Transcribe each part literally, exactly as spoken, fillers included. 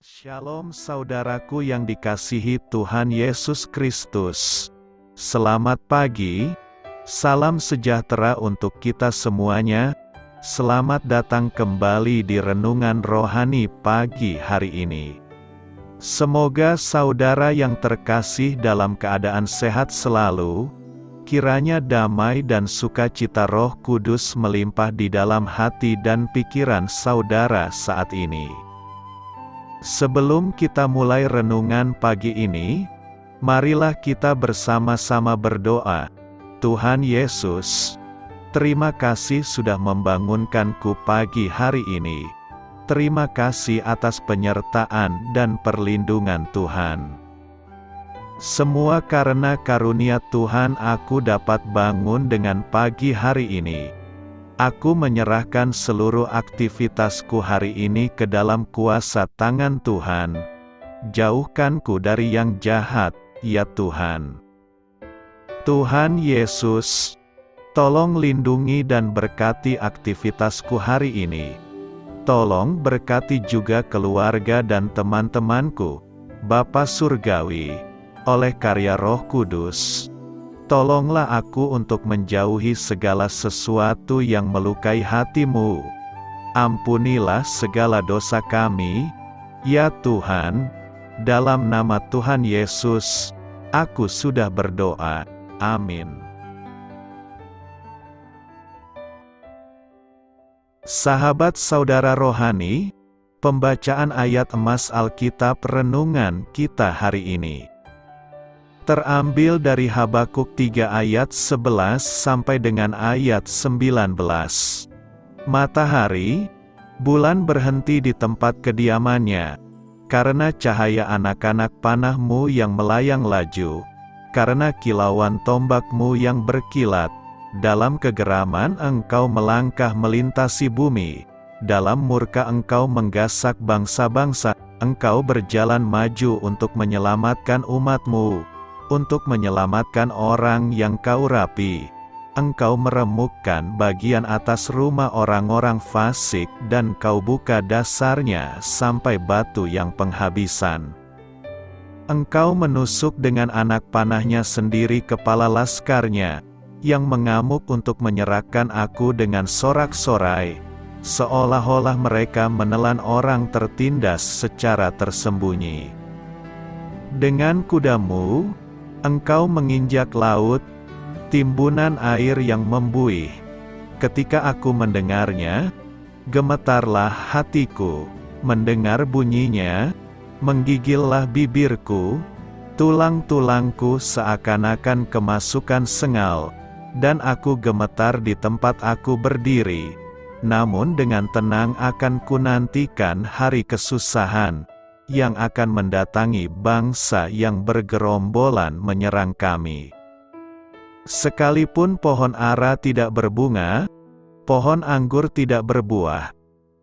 Shalom saudaraku yang dikasihi Tuhan Yesus Kristus. Selamat pagi, salam sejahtera untuk kita semuanya. Selamat datang kembali di Renungan Rohani pagi hari ini. Semoga saudara yang terkasih dalam keadaan sehat selalu. Kiranya damai dan sukacita Roh Kudus melimpah di dalam hati dan pikiran saudara saat ini. Sebelum kita mulai renungan pagi ini, marilah kita bersama-sama berdoa. Tuhan Yesus, terima kasih sudah membangunkanku pagi hari ini. Terima kasih atas penyertaan dan perlindungan Tuhan. Semua karena karunia Tuhan aku dapat bangun dengan pagi hari ini. Aku menyerahkan seluruh aktivitasku hari ini ke dalam kuasa tangan Tuhan. Jauhkanku dari yang jahat, ya Tuhan. Tuhan Yesus, tolong lindungi dan berkati aktivitasku hari ini. Tolong berkati juga keluarga dan teman-temanku, Bapa Surgawi, oleh karya Roh Kudus. Tolonglah aku untuk menjauhi segala sesuatu yang melukai hatimu. Ampunilah segala dosa kami, ya Tuhan. Dalam nama Tuhan Yesus, aku sudah berdoa. Amin. Sahabat saudara rohani, pembacaan ayat emas Alkitab renungan kita hari ini terambil dari Habakuk tiga ayat sebelas sampai dengan ayat sembilan belas. Matahari, bulan berhenti di tempat kediamannya, karena cahaya anak-anak panahmu yang melayang laju, karena kilauan tombakmu yang berkilat. Dalam kegeraman engkau melangkah melintasi bumi, dalam murka engkau menggasak bangsa-bangsa, engkau berjalan maju untuk menyelamatkan umatmu. Untuk menyelamatkan orang yang kau rapi, engkau meremukkan bagian atas rumah orang-orang fasik, dan kau buka dasarnya sampai batu yang penghabisan. Engkau menusuk dengan anak panahnya sendiri kepala laskarnya, yang mengamuk untuk menyerahkan aku dengan sorak-sorai, seolah-olah mereka menelan orang tertindas secara tersembunyi. Dengan kudamu, engkau menginjak laut, timbunan air yang membuih. Ketika aku mendengarnya, gemetarlah hatiku. Mendengar bunyinya, menggigillah bibirku. Tulang-tulangku seakan-akan kemasukan sengal, dan aku gemetar di tempat aku berdiri. Namun dengan tenang akan kunantikan hari kesusahan yang akan mendatangi bangsa yang bergerombolan menyerang kami. Sekalipun pohon ara tidak berbunga, pohon anggur tidak berbuah,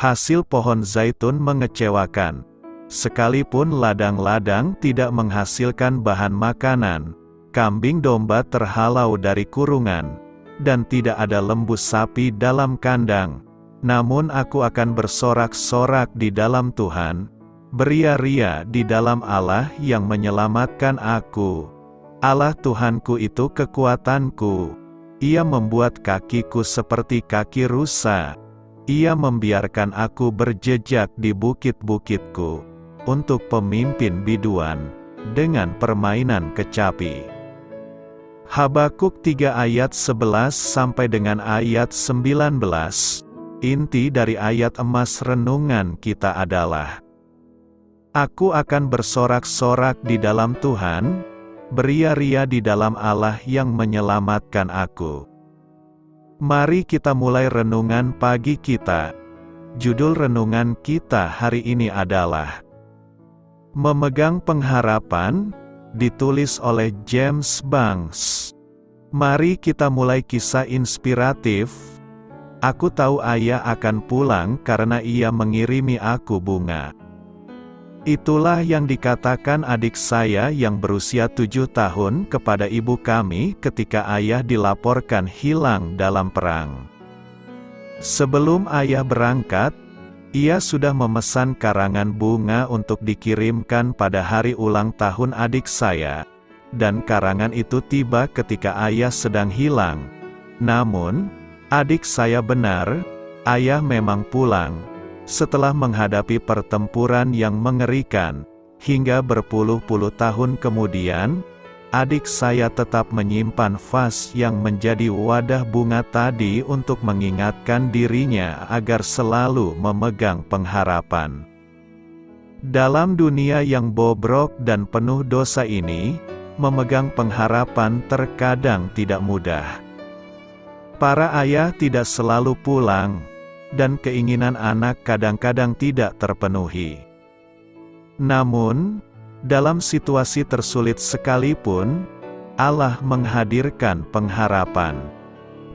hasil pohon zaitun mengecewakan. Sekalipun ladang-ladang tidak menghasilkan bahan makanan, kambing domba terhalau dari kurungan, dan tidak ada lembu sapi dalam kandang, namun aku akan bersorak-sorak di dalam Tuhan, beria-ria di dalam Allah yang menyelamatkan aku. Allah Tuhanku itu kekuatanku. Ia membuat kakiku seperti kaki rusa. Ia membiarkan aku berjejak di bukit-bukitku, untuk pemimpin biduan, dengan permainan kecapi. Habakuk tiga ayat sebelas sampai dengan ayat sembilan belas. Inti dari ayat emas renungan kita adalah, aku akan bersorak-sorak di dalam Tuhan, beria-ria di dalam Allah yang menyelamatkan aku. Mari kita mulai renungan pagi kita. Judul renungan kita hari ini adalah Memegang Pengharapan, ditulis oleh James Banks. Mari kita mulai kisah inspiratif. Aku tahu ayah akan pulang karena ia mengirimi aku bunga. Itulah yang dikatakan adik saya yang berusia tujuh tahun kepada ibu kami ketika ayah dilaporkan hilang dalam perang. Sebelum ayah berangkat, Ia sudah memesan karangan bunga untuk dikirimkan pada hari ulang tahun adik saya, dan karangan itu tiba ketika ayah sedang hilang. Namun, adik saya benar, ayah memang pulang, setelah menghadapi pertempuran yang mengerikan, hingga berpuluh-puluh tahun kemudian, adik saya tetap menyimpan vas yang menjadi wadah bunga tadi untuk mengingatkan dirinya agar selalu memegang pengharapan. Dalam dunia yang bobrok dan penuh dosa ini, memegang pengharapan terkadang tidak mudah. Para ayah tidak selalu pulang, dan keinginan anak kadang-kadang tidak terpenuhi. Namun, dalam situasi tersulit sekalipun, Allah menghadirkan pengharapan.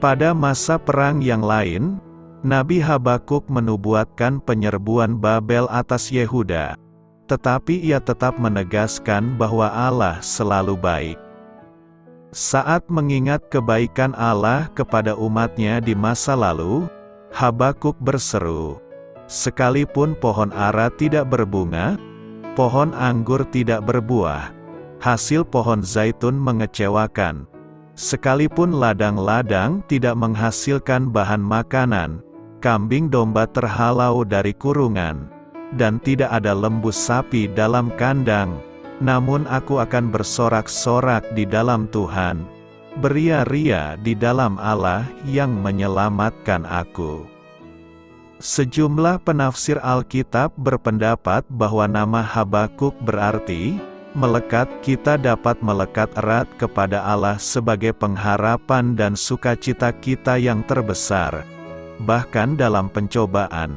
Pada masa perang yang lain, Nabi Habakuk menubuatkan penyerbuan Babel atas Yehuda, tetapi ia tetap menegaskan bahwa Allah selalu baik. Saat mengingat kebaikan Allah kepada umatnya di masa lalu, Habakuk berseru, "Sekalipun pohon ara tidak berbunga, pohon anggur tidak berbuah, hasil pohon zaitun mengecewakan. Sekalipun ladang-ladang tidak menghasilkan bahan makanan, kambing domba terhalau dari kurungan, dan tidak ada lembu sapi dalam kandang, namun aku akan bersorak-sorak di dalam Tuhan, beria-ria di dalam Allah yang menyelamatkan aku." Sejumlah penafsir Alkitab berpendapat bahwa nama Habakuk berarti, melekat. Kita dapat melekat erat kepada Allah sebagai pengharapan dan sukacita kita yang terbesar, bahkan dalam pencobaan,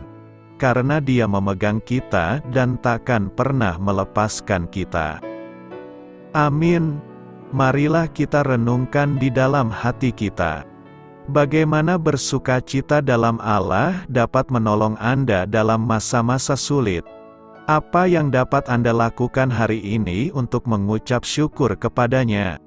karena Dia memegang kita dan takkan pernah melepaskan kita. Amin. Marilah kita renungkan di dalam hati kita. Bagaimana bersukacita dalam Allah dapat menolong Anda dalam masa-masa sulit? Apa yang dapat Anda lakukan hari ini untuk mengucap syukur kepadanya?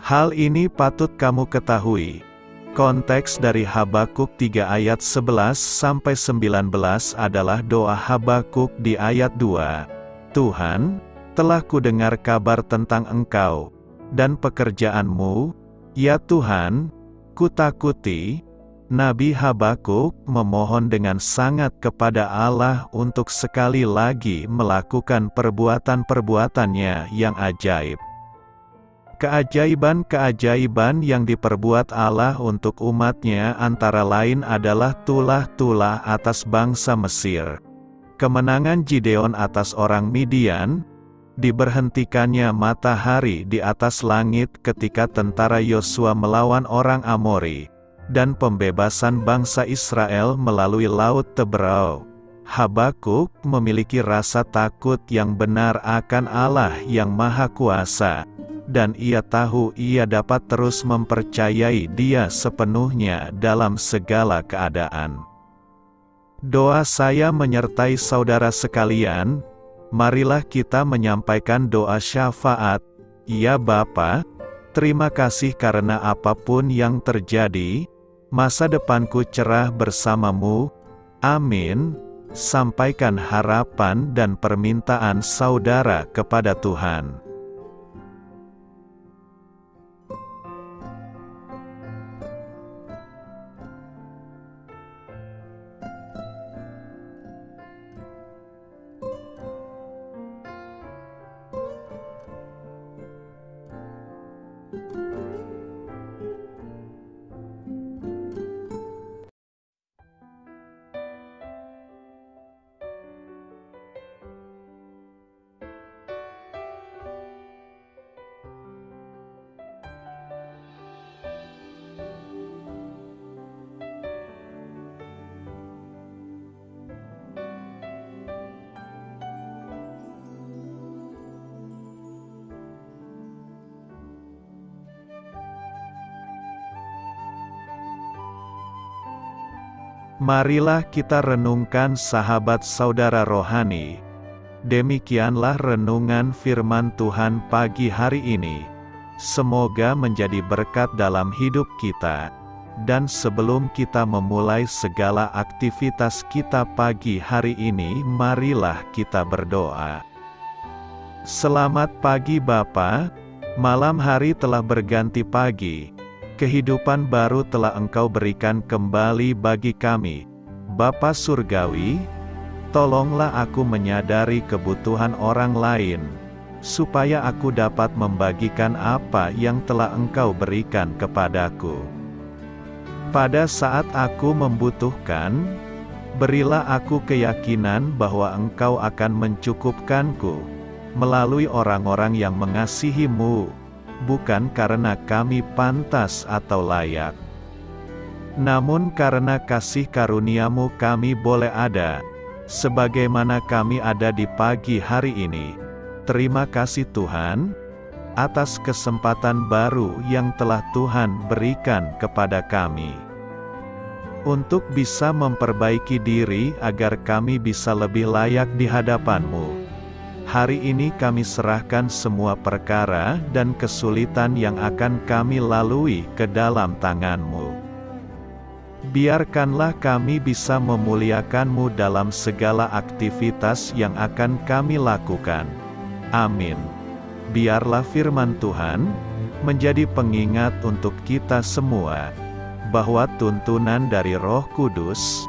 Hal ini patut kamu ketahui. Konteks dari Habakuk tiga ayat sebelas sampai sembilan belas adalah doa Habakuk di ayat dua. Tuhan, telah kudengar kabar tentang Engkau dan pekerjaan-Mu, ya Tuhan. Kutakuti, Nabi Habakuk memohon dengan sangat kepada Allah untuk sekali lagi melakukan perbuatan-perbuatannya yang ajaib. Keajaiban-keajaiban yang diperbuat Allah untuk umatnya antara lain adalah tulah-tulah atas bangsa Mesir, kemenangan Gideon atas orang Midian, diberhentikannya matahari di atas langit ketika tentara Yosua melawan orang Amori, dan pembebasan bangsa Israel melalui laut Tebrau. Habakuk memiliki rasa takut yang benar akan Allah yang Maha Kuasa, dan ia tahu ia dapat terus mempercayai Dia sepenuhnya dalam segala keadaan. Doa saya menyertai saudara sekalian. Marilah kita menyampaikan doa syafaat. Ya Bapa, terima kasih karena apapun yang terjadi, masa depanku cerah bersama-Mu. Amin. Sampaikan harapan dan permintaan saudara kepada Tuhan. Marilah kita renungkan, sahabat saudara rohani. Demikianlah renungan firman Tuhan pagi hari ini. Semoga menjadi berkat dalam hidup kita. Dan sebelum kita memulai segala aktivitas kita pagi hari ini, marilah kita berdoa. Selamat pagi Bapa, malam hari telah berganti pagi. Kehidupan baru telah Engkau berikan kembali bagi kami. Bapa Surgawi, tolonglah aku menyadari kebutuhan orang lain, supaya aku dapat membagikan apa yang telah Engkau berikan kepadaku. Pada saat aku membutuhkan, berilah aku keyakinan bahwa Engkau akan mencukupkanku, melalui orang-orang yang mengasihi-Mu, bukan karena kami pantas atau layak. Namun karena kasih karunia-Mu kami boleh ada, sebagaimana kami ada di pagi hari ini. Terima kasih Tuhan, atas kesempatan baru yang telah Tuhan berikan kepada kami untuk bisa memperbaiki diri agar kami bisa lebih layak di hadapan-Mu. Hari ini kami serahkan semua perkara dan kesulitan yang akan kami lalui ke dalam tangan-Mu. Biarkanlah kami bisa memuliakan-Mu dalam segala aktivitas yang akan kami lakukan. Amin. Biarlah firman Tuhan menjadi pengingat untuk kita semua, bahwa tuntunan dari Roh Kudus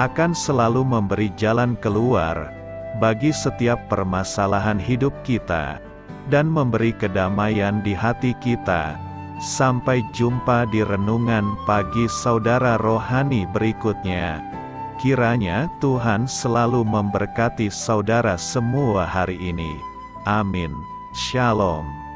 akan selalu memberi jalan keluar bagi setiap permasalahan hidup kita, dan memberi kedamaian di hati kita. Sampai jumpa di renungan pagi saudara rohani berikutnya. Kiranya Tuhan selalu memberkati saudara semua hari ini. Amin. Shalom.